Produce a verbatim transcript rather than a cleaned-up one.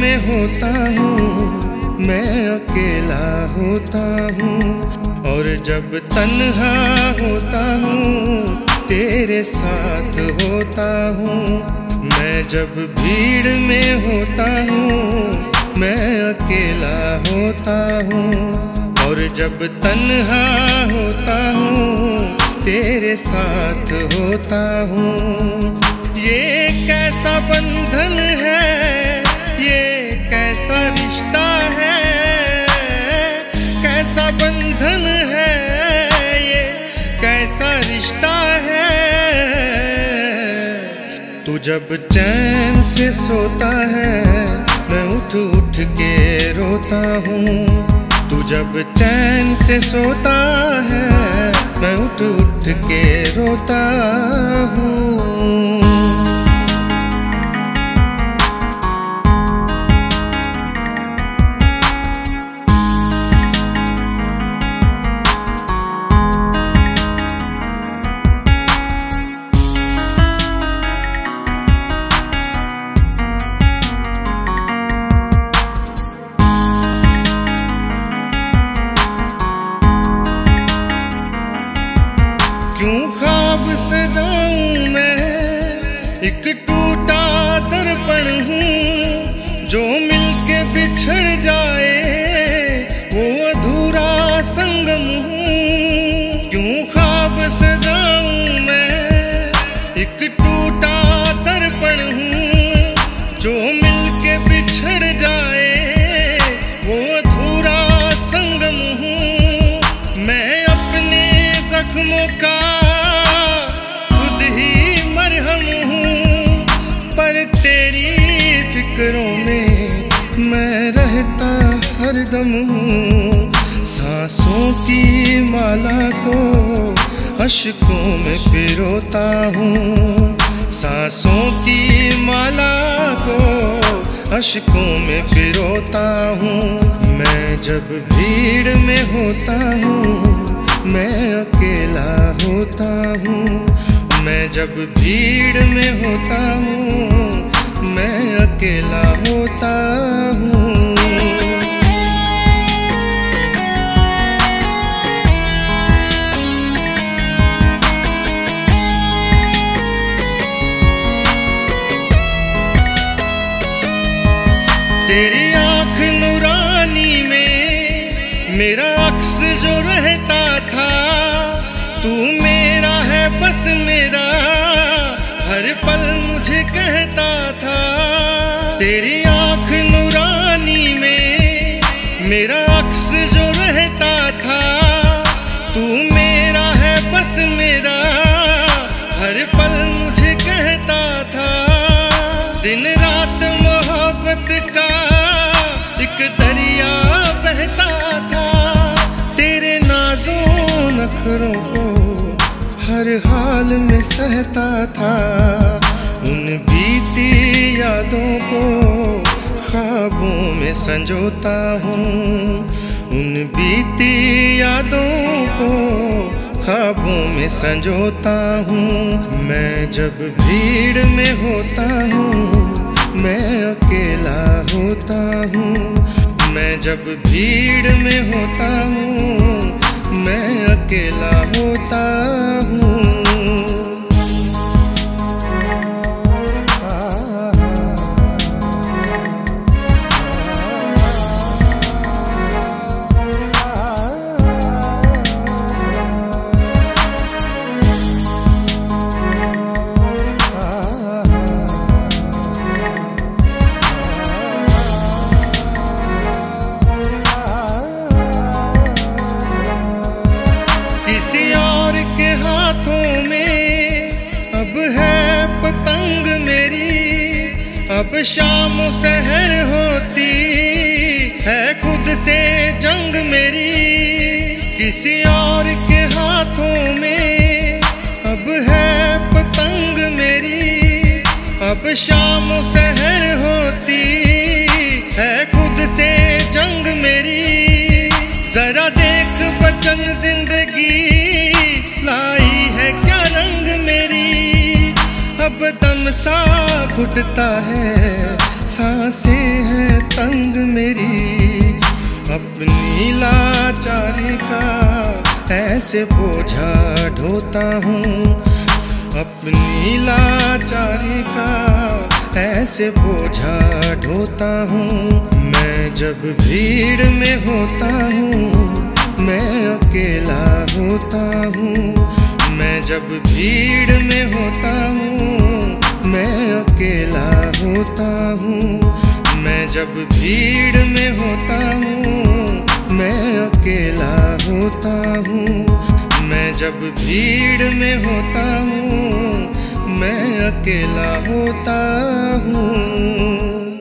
में होता हूँ मैं अकेला होता हूँ, और जब तन्हा होता हूँ तेरे साथ होता हूँ। मैं जब भीड़ में होता हूँ मैं अकेला होता हूँ, और जब तन्हा होता हूँ तेरे साथ होता हूँ। ये कैसा बंधन है, ये कैसा रिश्ता है, कैसा बंधन है, ये कैसा रिश्ता है। तू जब चैन से सोता है मैं उठ उठ के रोता हूँ, तू जब चैन से सोता है मैं उठ उठ के रोता हूँ। क्यों ख्वाब से जाऊं मैं, एक टूटा दर्पण हूँ, जो मिलके बिछड़ जाए वो अधूरा संगम हूँ। क्यों ख्वाब से जाऊं मैं, एक टूटा दर्पण हूँ, जो मिलके बिछड़ जाए वो अधूरा संगम हूँ। मैं अपने जख्मों का फिक्रों में मैं रहता हरदम हूँ, सांसों की माला को अश्कों में पिरोता हूँ, सांसों की माला को अश्कों में पिरोता हूँ। मैं जब भीड़ में होता हूँ मैं अकेला होता हूँ, मैं जब भीड़ में होता हूँ मैं अकेला होता हूँ। तेरी आँख नूरानी में मेरा अक्स जो रहता था, तू मेरा है बस मेरा, हर पल मुझे कहता था। तेरी आँख नूरानी में मेरा अक्स जो रहता था, तू मेरा है बस मेरा, हर पल मुझे कहता था। दिन रात मोहब्बत का एक दरिया बहता था, तेरे नाज़ों नखरों को हर हाल में सहता था। उन बीती यादों को ख्वाबों में संजोता हूँ, उन बीती यादों को ख्वाबों में संजोता हूँ। मैं जब भीड़ में होता हूँ मैं अकेला होता हूँ, मैं जब भीड़ में होता हूँ मैं अकेला होता हूँ। किसी और के हाथों में अब है पतंग मेरी, अब शाम सहर होती है खुद से जंग मेरी। किसी और के हाथों में अब है पतंग मेरी, अब शाम सहर होती है खुद से जंग मेरी। जरा देख बचन जिंदगी लाई है क्या रंग मेरी, अब दम सा घुटता है सांसें हैं तंग मेरी, अपनी लाचारी का ऐसे बोझा ढोता हूँ, अपनी लाचारी का ऐसे बोझा ढोता हूँ। मैं जब भीड़ में होता हूँ, मैं अकेला होता हूँ, मैं जब भीड़ में होता हूँ, मैं अकेला होता हूँ, मैं जब भीड़ में होता हूँ, मैं अकेला होता हूँ, मैं जब भीड़ में होता हूँ, मैं अकेला होता हूँ।